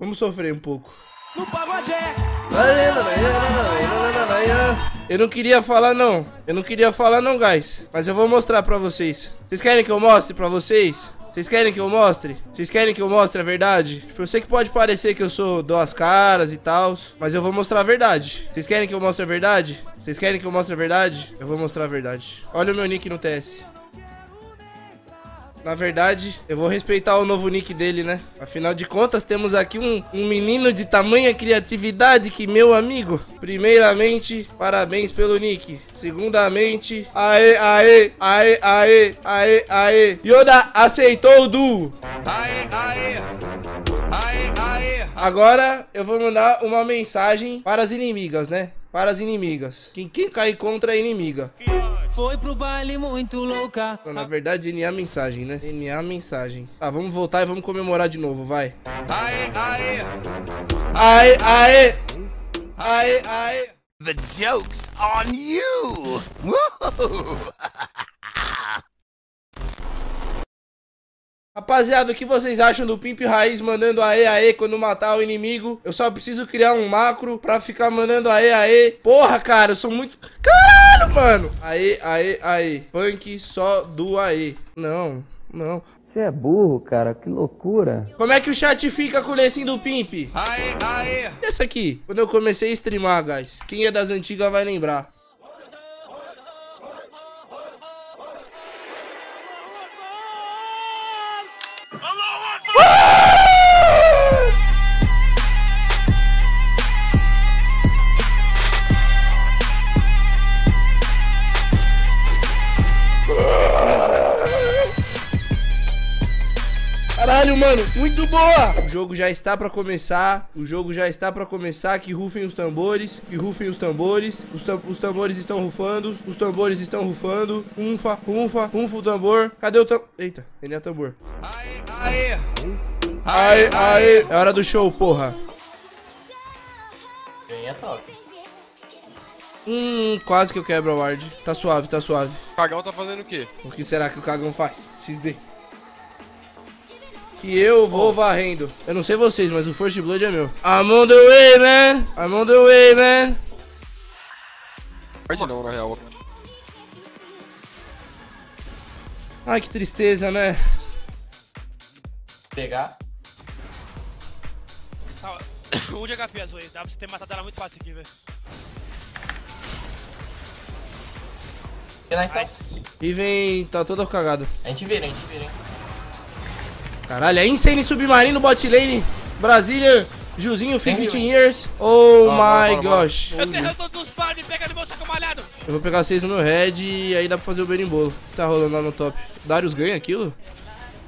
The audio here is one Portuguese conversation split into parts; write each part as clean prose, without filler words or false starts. Vamos sofrer um pouco. No pagode. Eu não queria falar não. Eu não queria falar não, guys. Mas eu vou mostrar pra vocês. Vocês querem que eu mostre pra vocês? Vocês querem que eu mostre? Vocês querem que eu mostre a verdade? Tipo, eu sei que pode parecer que eu sou duas caras e tal, mas eu vou mostrar a verdade. Vocês querem que eu mostre a verdade? Vocês querem que eu mostre a verdade? Eu vou mostrar a verdade. Olha o meu nick no TS. Na verdade, eu vou respeitar o novo nick dele, né? Afinal de contas, temos aqui um menino de tamanha criatividade que, meu amigo... Primeiramente, parabéns pelo nick. Segundamente... Aê, aê, aê, aê, aê, aê. Yoda aceitou o duo. Aê, aê, aê, aê. Agora, eu vou mandar uma mensagem para as inimigas, né? Para as inimigas. Quem cair contra a inimiga... Foi pro baile muito louca. Na verdade, NA mensagem, né? NA mensagem. Tá, vamos voltar e vamos comemorar de novo, vai. Aê, aê. Aê, aê. Aê, aê. The joke's on you. Rapaziada, o que vocês acham do Pimp Raiz mandando aê, aê quando matar o inimigo? Eu só preciso criar um macro pra ficar mandando aê, aê. Porra, cara, eu sou muito... Caralho, mano! Aê, aê, aê. Punk só do aê. Não, não. Você é burro, cara. Que loucura. Como é que o chat fica com o lecinho do Pimp? Aê, aê. Essa aqui, quando eu comecei a streamar, guys. Quem é das antigas vai lembrar. Caralho, mano, muito boa! O jogo já está pra começar, o jogo já está pra começar, que rufem os tambores, que rufem os tambores, os tambores estão rufando, os tambores estão rufando, unfa, unfa, unfa o tambor, cadê o tambor? Eita, ele é tambor. Aê, aê, aê, aê, é hora do show, porra. Ganha top. Quase que eu quebro a ward, tá suave, tá suave. O Cagão tá fazendo o quê? O que será que o Cagão faz? XD. Que eu vou varrendo. Eu não sei vocês, mas o First Blood é meu. I'm on the way, man. I'm on the way, man. Pode não, na real. Ai, que tristeza, né? Pegar. O de HP azul aí. Dá pra você ter matado ela muito fácil aqui, velho. E vem, tá todo cagado. A gente vira, a gente vira, hein. Caralho, é Insane Submarino, bot lane, Brasília, Juzinho, 15 years. Oh my gosh. Eu tenho todos os farm, pega de bolsa com malhado. Eu vou pegar 6 no meu head e aí dá pra fazer o berimbolo. O que tá rolando lá no top? Darius ganha aquilo?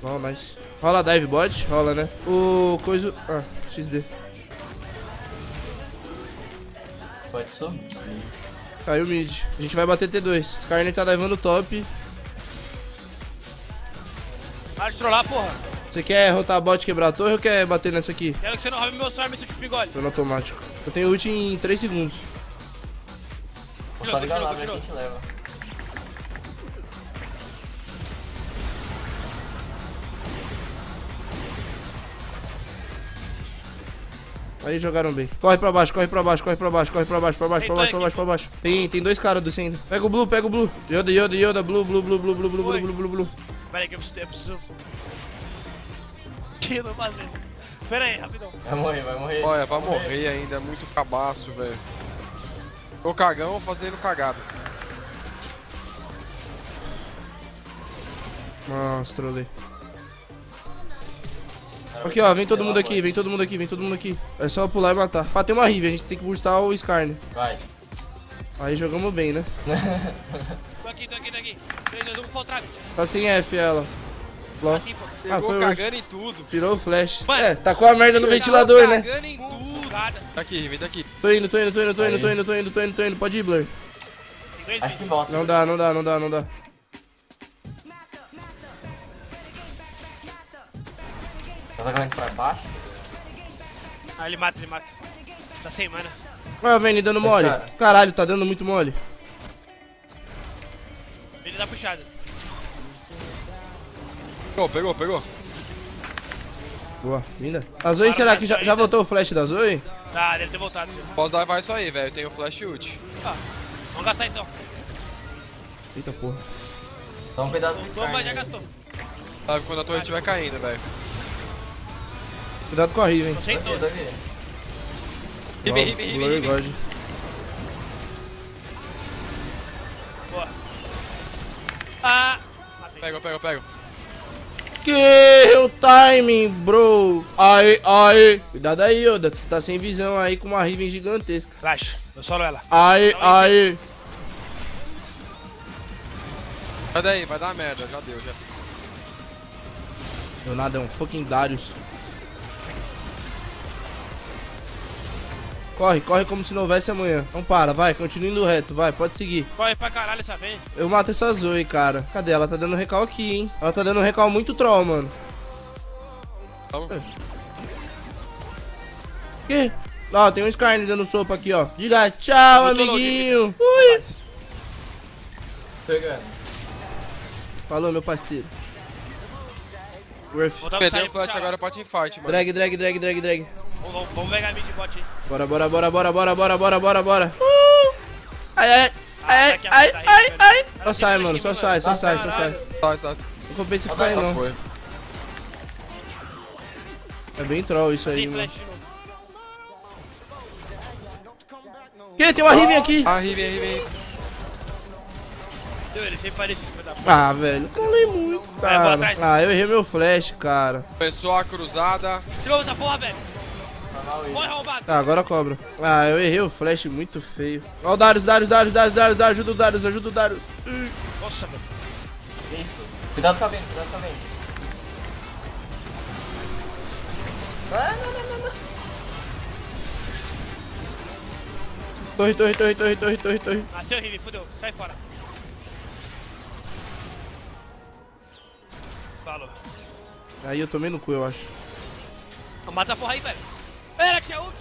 Não, mas... Rola dive bot? Rola, né? O coisa... Ah, XD. Pode só. Caiu mid. A gente vai bater T2. Skarner tá divando o top. Para de trollar, porra. Você quer rotar a bot, quebrar a torre ou quer bater nessa aqui? Quero que você não roube meu farm, seu tipo bigode. Tô no automático. Eu tenho ult em 3 segundos. Vou só ligar lá, a gente leva. Aí jogaram bem. Corre pra baixo, corre pra baixo, corre pra baixo, corre pra baixo, pra baixo, pra baixo, pra baixo, pra baixo. Tem 2 caras do ainda. Pega o blue, pega o blue. Yoda, Yoda, Yoda, blue, blue, blue, blue, blue, blue, blue, blue, blue. Pera aí que eu preciso... Pera aí, rapidão. Vai morrer, vai morrer. Olha, vai morrer ainda, é muito cabaço, velho. O Cagão fazendo cagadas. Nossa, trolei. Aqui, ó, vem todo mundo aqui, vem todo mundo aqui, vem todo mundo aqui. É só pular e matar. Ah, tem uma rive, a gente tem que boostar o Skarner. Vai. Aí jogamos bem, né? Tô aqui, daqui. 3, 2, 1, falta. Tá sem F ela. Pegou cagando em tudo. Tirou o flash. Mano, é, tacou a merda no ventilador, né? Cagando em tudo. Tá aqui, vem daqui. Tô indo, tô indo, tô indo, tô indo, tô indo, tô indo, tô indo, tô indo. Pode ir, Blury. Acho que volta. Não dá, não dá, não dá, não dá. Tá jogando pra baixo? Ah, ele mata, ele mata. Tá sem mana. Olha o Vayne dando mole. Caralho, tá dando muito mole. Ele tá puxado. Pegou, pegou, pegou. Boa, linda. A Zoe, será que já voltou o flash da Zoe? Ah, deve ter voltado. Posso dar mais isso aí, velho. Tem o flash ult. Ah, vamos gastar então. Eita porra. Dá um cuidado com isso. Mas já gastou. Sabe quando a torre estiver caindo, velho. Cuidado com a Riven. Riven. Boa. Ah! Pega. Que o timing, bro. Aê. Cuidado aí, Yoda. Tá sem visão aí com uma Riven gigantesca. Relaxa, eu solo ela. Aê. Sai daí, vai dar merda. Já deu, já. Deu nada, é um fucking Darius. Corre como se não houvesse amanhã. Então para, vai, continua indo reto, vai, pode seguir. Corre pra caralho essa vez. Eu mato essa Zoe, cara. Cadê? Ela tá dando recal aqui, hein. Ela tá dando recal muito troll, mano. Calma. Que? Ó, tem um Skarner dando sopa aqui, ó. Diga tchau, amiguinho. Ui. Pegando. Falou, meu parceiro. Perdeu o flash agora pra teamfight, mano. Drag. Vamos pegar mid bot aí. Bora. Ai. Só sai, mano. Só sai. Não compensa ficar aí, não. É bem troll isso aí, mano. Que? Tem uma Riven aqui. A Riven. Ele sempre parece. Ah, velho, calei muito, cara. Ah, eu errei meu flash, cara. Começou a cruzada. Tirou essa porra, velho. Tá, agora cobra. Ah, eu errei o flash muito feio. Ó o Darius. Ajuda o Darius. Nossa, velho. Isso. Cuidado com a venda. Ah, não. Torre. Nasceu o Riven, fodeu. Sai fora. Falou. Aí eu tomei no cu, eu acho. Mata a porra aí, velho. Pera, que é outro!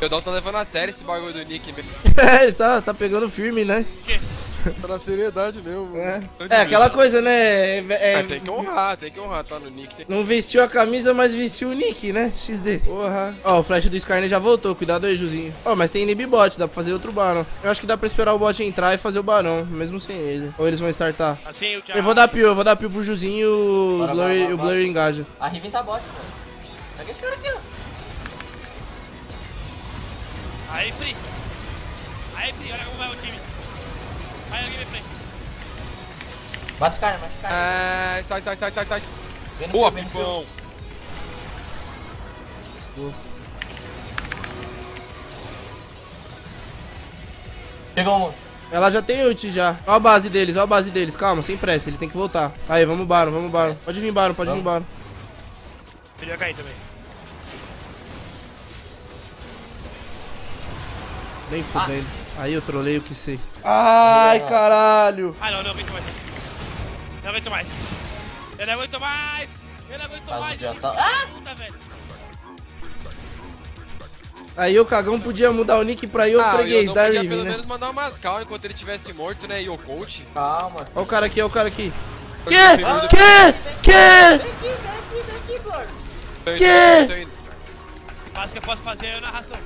Meu Deus, tá levando a sério esse bagulho do Nick mesmo. É, ele tá pegando firme, né? Tá na seriedade mesmo. É aquela coisa, né? Tem que honrar, tá no Nick. Não vestiu a camisa, mas vestiu o Nick, né? XD. Porra. Ó, o flash do Skarner já voltou. Cuidado aí, Juzinho. Ó, mas tem inib bot, dá pra fazer outro barão. Eu acho que dá pra esperar o bot entrar e fazer o barão, mesmo sem ele. Ou eles vão startar. Assim, eu vou dar pio pro Juzinho e o Blury engaja. A Riven tá bot, mano. Pega esse cara aqui, ó. Aí, Pri, olha como vai o time. Vai alguém, Pri. Bate os caras. É, sai. Boa, Pipão. Pegou o monstro. Ela já tem ult já. Olha a base deles. Calma, sem pressa, ele tem que voltar. Aí, vamos Baron. Pode vir Baron. Ele vai cair também. Nem fudendo. Ah. Aí eu trolei o que sei. Ai, caralho. Ah, não aguento mais. Puta, velho. Aí o cagão podia mudar o nick pra Yo freguês da Riven, né? Pelo menos mandar umas calma enquanto ele tivesse morto, né? Yo coach. Calma. Olha o cara aqui. Que? Acho que eu posso fazer a narração.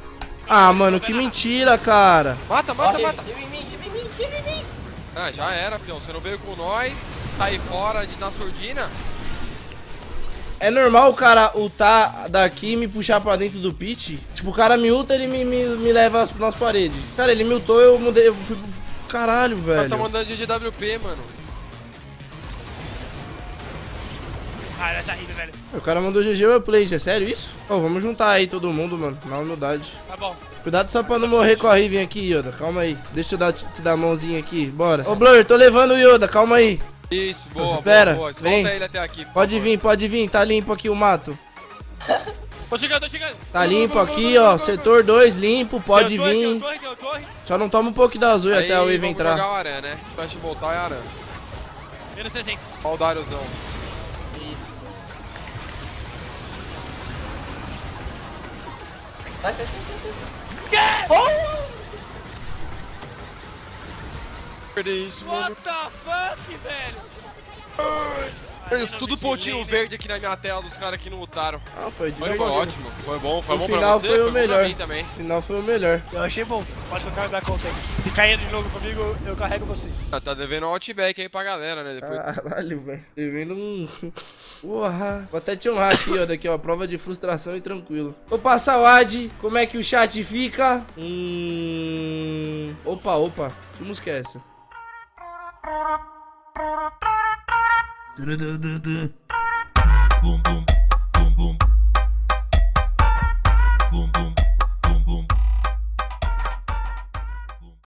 Ah, mano, que mentira, cara. Mata. Give me. Ah, já era, fião. Você não veio com nós. Tá aí fora na surdina. É normal o cara ultar daqui e me puxar pra dentro do pit? Tipo, o cara me ulta e ele me leva nas paredes. Cara, ele me ultou, eu mudei. Eu fui pro caralho, velho. Tá mandando de GWP, mano. Ah, essa riba, velho. O cara mandou GG ou play, é sério isso? Ó, vamos juntar aí todo mundo, mano, na humildade. Tá bom. Cuidado só pra não morrer com a Riven aqui, Yoda, calma aí. Deixa eu te dar a mãozinha aqui, bora. Ô, Blury, tô levando o Yoda, calma aí. Isso, boa, pera, boa. Vem. Ele até aqui, pode vir, tá limpo aqui o mato. Tô chegando. Tá limpo aqui, ó, setor 2, limpo, pode vir. Deu torre. Só não toma um pouco da azul aí, até o Eve entrar. Vamos jogar o Aran, né? Flash voltar e Aran. Menos 300. Ó o Dariusão. Sai. Perdi isso, mano. What the fuck, velho? Isso tudo pontinho verde aqui na minha tela dos caras que não lutaram. Ah, foi ótimo, foi bom pra você, foi bom pra mim também. O final foi o melhor. Eu achei bom, pode carregar a conta aí. Se cair de novo comigo, eu carrego vocês. Tá devendo um Outback aí pra galera, né? Depois. Caralho, velho. Devendo um... Porra. Vou até te honrar aqui, ó, daqui, ó. Prova de frustração e tranquilo. Vou passar o ad, como é que o chat fica? Opa. Que música é essa? Boom boom boom boom boom boom boom boom boom.